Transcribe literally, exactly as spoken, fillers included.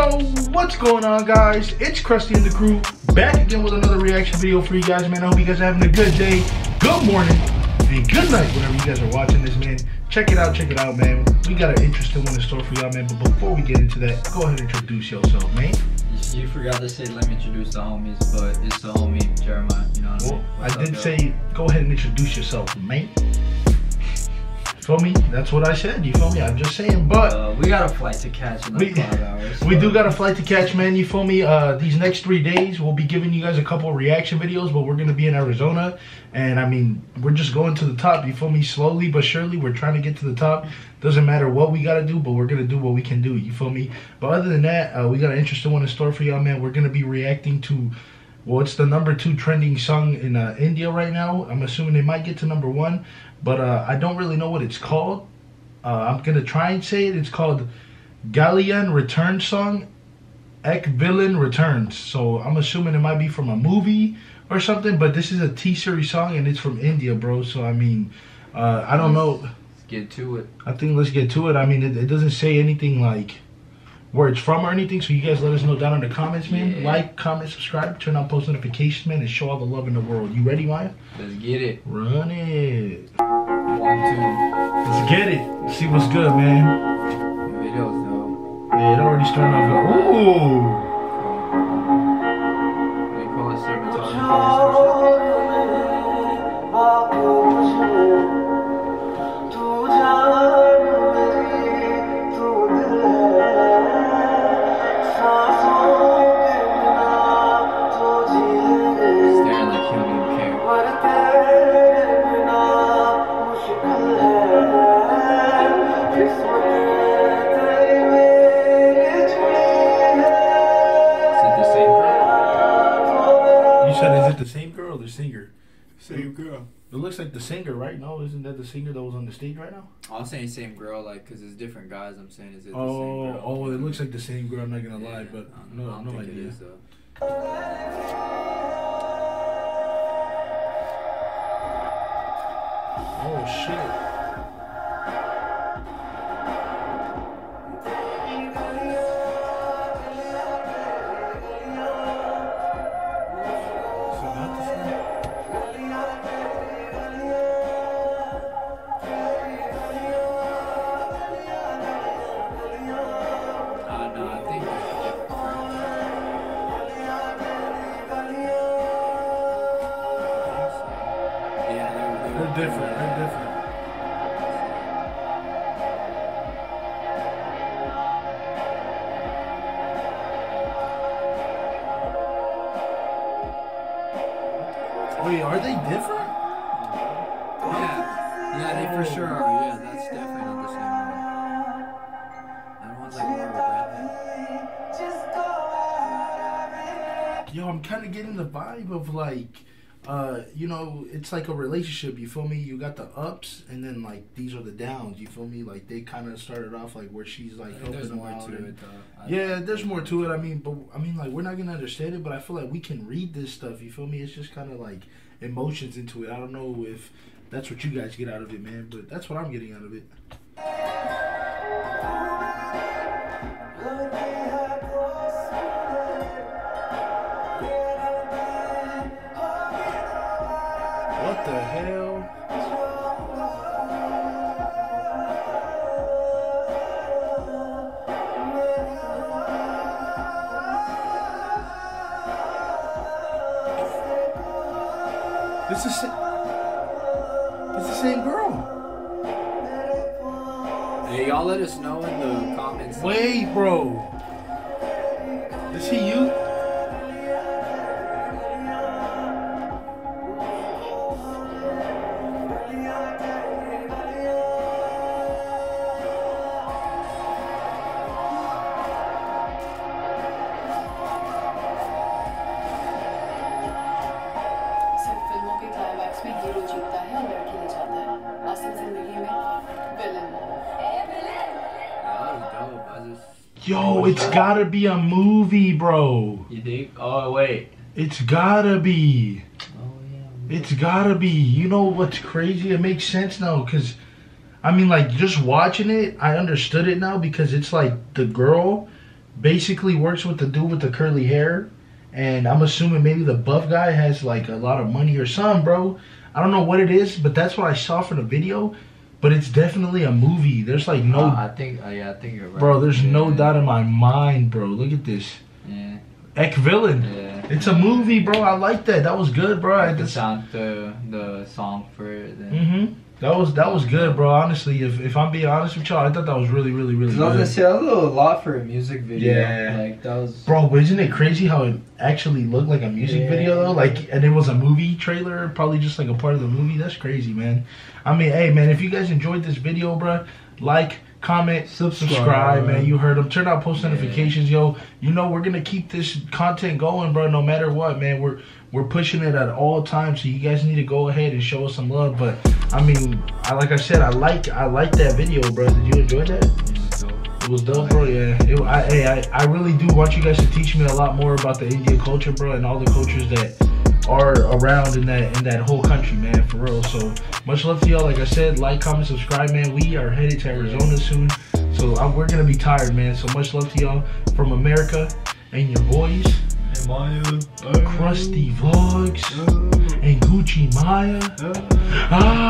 Yo, what's going on, guys? It's Krusty and the crew back again with another reaction video for you guys, man. I hope you guys are having a good day, good morning, and good night whenever you guys are watching this, man. Check it out, check it out, man. We got an interesting one in store for y'all, man. But before we get into that, go ahead and introduce yourself, man. You forgot to say, let me introduce the homies, but it's the homie Jeremiah, you know what well, I mean? Well, I did say, go ahead and introduce yourself, mate. Feel me? That's what I said, you feel me? I'm just saying, but... Uh, we got a flight to catch in like we, five hours. So. We do got a flight to catch, man, you feel me? Uh, these next three days, we'll be giving you guys a couple of reaction videos, but we're going to be in Arizona, and I mean, we're just going to the top, you feel me? Slowly but surely, we're trying to get to the top. Doesn't matter what we got to do, but we're going to do what we can do, you feel me? But other than that, uh, we got an interesting one in store for y'all, man. We're going to be reacting to... Well, it's the number two trending song in uh, India right now. I'm assuming it might get to number one, but uh, I don't really know what it's called. Uh, I'm going to try and say it. It's called Galliyan Returns song, Ek Villain Returns. So I'm assuming it might be from a movie or something, but this is a T-Series song and it's from India, bro. So, I mean, uh, I don't know. Let's get to it. I think let's get to it. I mean, it, it doesn't say anything like... where it's from or anything, so you guys let us know down in the comments, man. Yeah. Like, comment, subscribe, turn on post notifications, man, and show all the love in the world. You ready, Maya? Let's get it. Run it. One, two. Let's get it. Let's see what's good, man. The videos, though. Yeah, it already started off like, ooh. They call it sabotage. The same girl or the singer? Same girl. It looks like the singer, right? No, isn't that the singer that was on the stage right now? I'm saying same girl, like, because it's different guys. I'm saying is it the oh, same girl? Oh, it looks like the same girl. I'm not going to yeah, lie, but I no, I no idea. It is, oh, shit. They're different, they're different. Wait, are they different? Yeah, yeah, they for sure are. Yeah, that's definitely not the same one. That one's like more of a redhead. Yo, I'm kind of getting the vibe of like... Uh, you know, it's like a relationship, you feel me? You got the ups, and then, like, these are the downs, you feel me? Like, they kind of started off, like, where she's, like, helping there's them more out. To and, it, though. Yeah, there's more to it. I mean, but, I mean, like, we're not going to understand it, but I feel like we can read this stuff, you feel me? It's just kind of, like, emotions into it. I don't know if that's what you guys get out of it, man, but that's what I'm getting out of it. What the hell? This is it's the same girl. Hey, y'all let us know in the comments. Wait, bro. Is he you? Yo, it's gotta be a movie, bro. You think? Oh, wait. It's gotta be. Oh, yeah. It's gotta be. You know what's crazy? It makes sense now, because, I mean, like, just watching it, I understood it now, because it's like the girl basically works with the dude with the curly hair. And I'm assuming maybe the buff guy has like a lot of money or something, bro. I don't know what it is, but that's what I saw from the video. But it's definitely a movie. There's like no... Uh, I think, uh, yeah, I think you're right. Bro, there's yeah. no doubt in my mind, bro. Look at this. Yeah. Ek Villain. Yeah. It's a movie, bro. I like that. That was good, bro. I the, sound, the, the song for it. Mm-hmm. That was that was good, bro. Honestly, if, if I'm being honest with y'all, I thought that was really, really, really good. I was gonna say, that was a lot for a music video. Yeah. Like, that was... Bro, isn't it crazy how it actually looked like a music yeah. video, though? Like, and it was a movie trailer, probably just like a part of the movie. That's crazy, man. I mean, hey, man, if you guys enjoyed this video, bro, like, comment, subscribe, subscribe man. You heard them. Turn on post yeah. notifications, yo. You know, we're gonna keep this content going, bro, no matter what, man. We're... We're pushing it at all times, so you guys need to go ahead and show us some love. But I mean, I, like I said, I like I like that video, bro. Did you enjoy that? It was dope, bro. Yeah. It, I, I I really do want you guys to teach me a lot more about the Indian culture, bro, and all the cultures that are around in that in that whole country, man, for real. So much love to y'all. Like I said, like, comment, subscribe, man. We are headed to Arizona soon, so I'm, we're gonna be tired, man. So much love to y'all from America and your boys. Maya, Krusty Vlogs, and Gucci Maya. Ah.